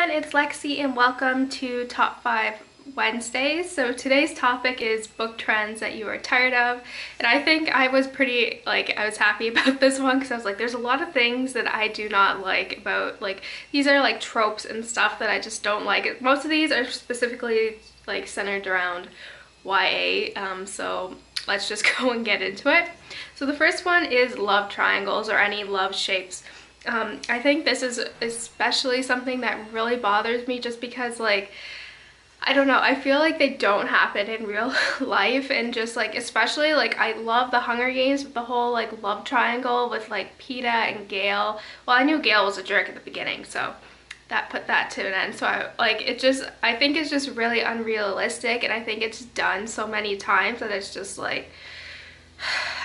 everyone, it's Lexi and welcome to Top 5 Wednesdays. So today's topic is book trends that you are tired of, and I think I was happy about this one because I was like, there's a lot of things that I do not like about, like, these are like tropes and stuff that I just don't like. Most of these are specifically like centered around YA, so let's just go and get into it. So the first one is love triangles or any love shapes. I think this is especially something that really bothers me just because, like, I don't know, I feel like they don't happen in real life, and just like, especially like, I love the Hunger Games with the whole like love triangle with like Peeta and Gale. Well, I knew Gale was a jerk at the beginning, so that put that to an end. So I think it's just really unrealistic, and I think it's done so many times that it's just like,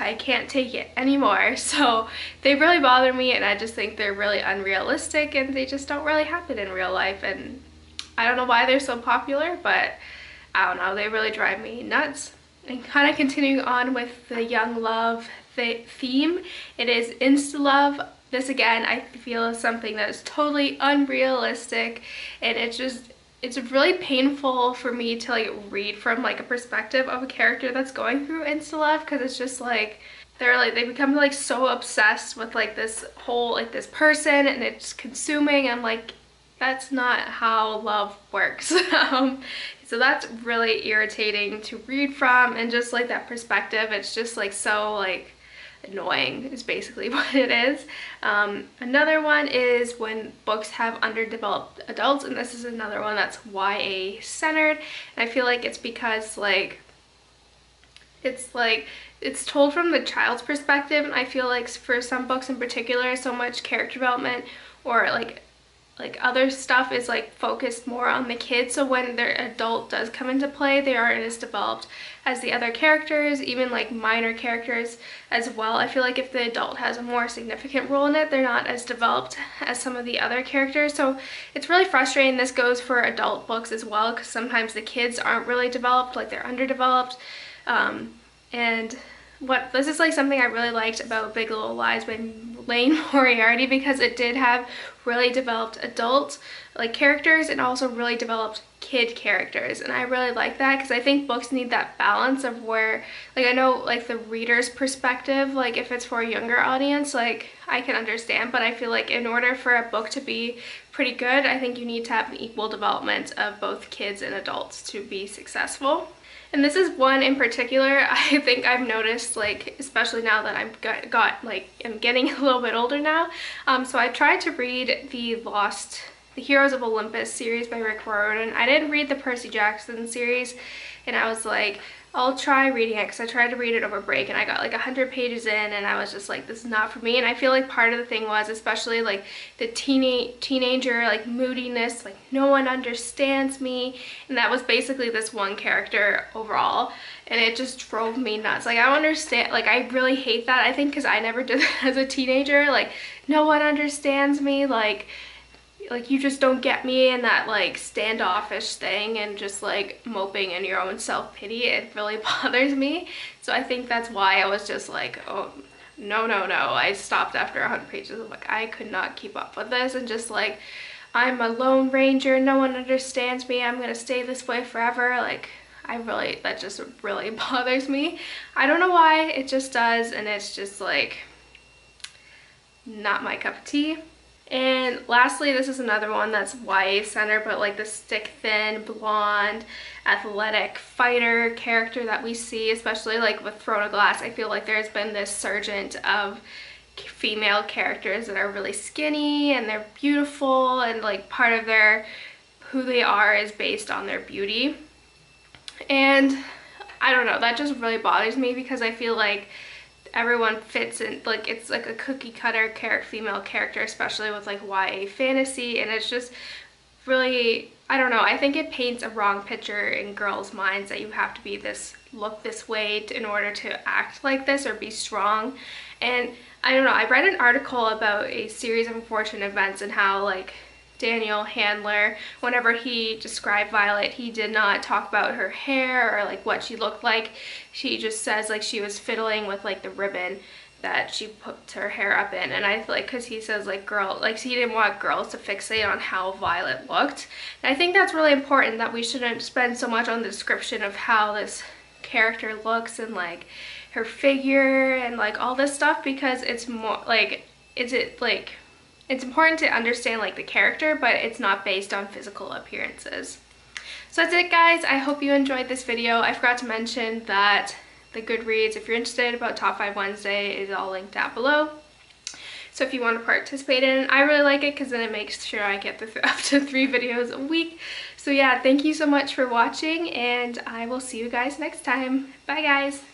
I can't take it anymore. So they really bother me, and I just think they're really unrealistic, and they just don't really happen in real life, and I don't know why they're so popular, but I don't know, they really drive me nuts. And kind of continuing on with the young love theme, it is insta-love. This again I feel is something that is totally unrealistic, and it's just, it's really painful for me to like read from like a perspective of a character that's going through insta-love, because it's just like they become like so obsessed with like this whole like this person, and it's consuming. I'm like, that's not how love works. So that's really irritating to read from, and just like that perspective, it's just like so like annoying is basically what it is. Another one is when books have underdeveloped adults, and this is another one that's YA centered, and I feel like it's because it's told from the child's perspective, and I feel like for some books in particular, so much character development or like other stuff is like focused more on the kids, so when their adult does come into play, they aren't as developed as the other characters, even like minor characters as well. I feel like if the adult has a more significant role in it, they're not as developed as some of the other characters, so it's really frustrating. This goes for adult books as well, because sometimes the kids aren't really developed, like they're underdeveloped. This is like something I really liked about Big Little Lies by Lane Moriarty, because it did have really developed adult like characters and also really developed kid characters, and I really like that, because I think books need that balance of where, like, I know like the reader's perspective, like if it's for a younger audience, like I can understand, but I feel like in order for a book to be pretty good, I think you need to have an equal development of both kids and adults to be successful. And this is one in particular I think I've noticed, like, especially now that I'm getting a little bit older now. So I tried to read the Heroes of Olympus series by Rick Riordan. I didn't read the Percy Jackson series, and I was like, I'll try reading it, because I tried to read it over break, and I got like 100 pages in, and I was just like, this is not for me. And I feel like part of the thing was, especially like the teenager like moodiness, like no one understands me, and that was basically this one character overall, and it just drove me nuts. Like, I don't understand, like I really hate that, I think, because I never did that as a teenager, like no one understands me, like you just don't get me, and that like standoffish thing, and just like moping in your own self-pity, it really bothers me. So I think that's why I was just like, oh no, I stopped after 100 pages. I'm like, I could not keep up with this, and just like, I'm a lone ranger, no one understands me, I'm gonna stay this way forever. Like, that just really bothers me. I don't know why, it just does, and it's just like not my cup of tea. And lastly, this is another one that's YA centered, but like the stick thin, blonde, athletic fighter character that we see, especially like with Throne of Glass, I feel like there's been this surgent of female characters that are really skinny, and they're beautiful, and like part of who they are is based on their beauty. And I don't know, that just really bothers me, because I feel like everyone fits in, like it's like a cookie cutter female character, especially with like YA fantasy, and it's just really, I don't know, I think it paints a wrong picture in girls' minds that you have to be look this way in order to act like this or be strong. And I don't know, I read an article about A Series of Unfortunate Events, and how like Daniel Handler, whenever he described Violet, he did not talk about her hair or like what she looked like. She just says like she was fiddling with like the ribbon that she put her hair up in, and I feel like because he says like girl, like he didn't want girls to fixate on how Violet looked, and I think that's really important that we shouldn't spend so much on the description of how this character looks and like her figure and like all this stuff, because it's more like it's important to understand like the character, but it's not based on physical appearances. So that's it guys, I hope you enjoyed this video. I forgot to mention that the Goodreads, if you're interested about Top 5 Wednesday, is all linked down below. So if you want to participate in it, I really like it because then it makes sure I get up to 3 videos a week. So yeah, thank you so much for watching, and I will see you guys next time. Bye guys!